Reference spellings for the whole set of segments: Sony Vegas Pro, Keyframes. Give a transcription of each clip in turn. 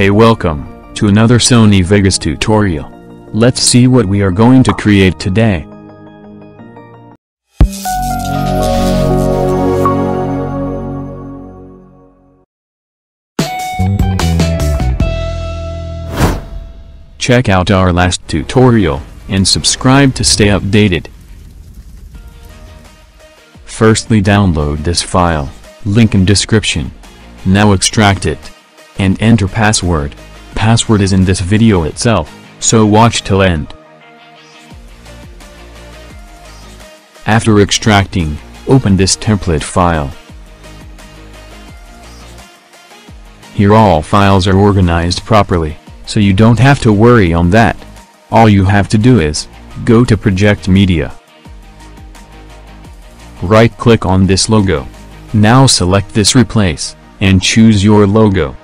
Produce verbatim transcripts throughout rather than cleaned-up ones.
Hey, welcome to another Sony Vegas tutorial. Let's see what we are going to create today. Check out our last tutorial and subscribe to stay updated. Firstly, download this file, link in description. Now extract it and enter password. Password is in this video itself, so watch till end. After extracting, open this template file. Here all files are organized properly, so you don't have to worry on that. All you have to do is go to Project Media. Right click on this logo. Now select this replace and choose your logo.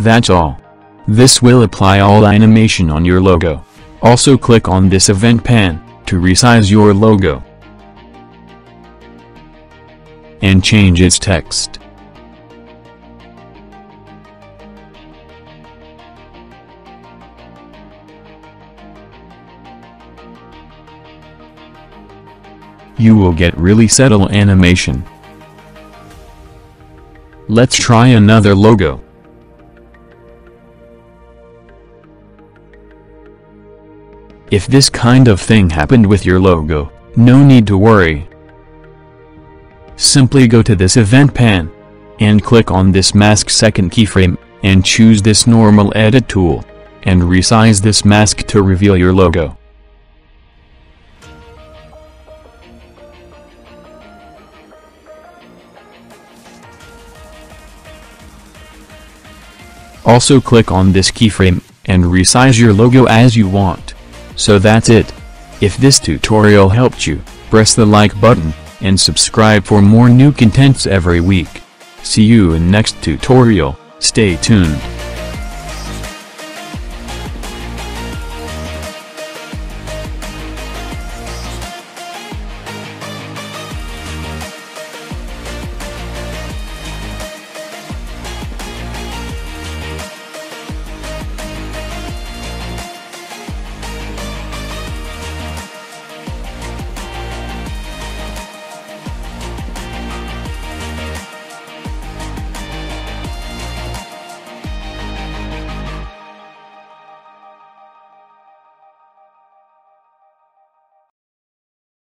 That's all. This will apply all animation on your logo. Also click on this event pan to resize your logo and change its text. You will get really subtle animation. Let's try another logo. If this kind of thing happened with your logo, no need to worry. Simply go to this event pan and click on this mask second keyframe and choose this normal edit tool and resize this mask to reveal your logo. Also click on this keyframe and resize your logo as you want. So that's it. If this tutorial helped you, press the like button and subscribe for more new contents every week. See you in next tutorial. Stay tuned.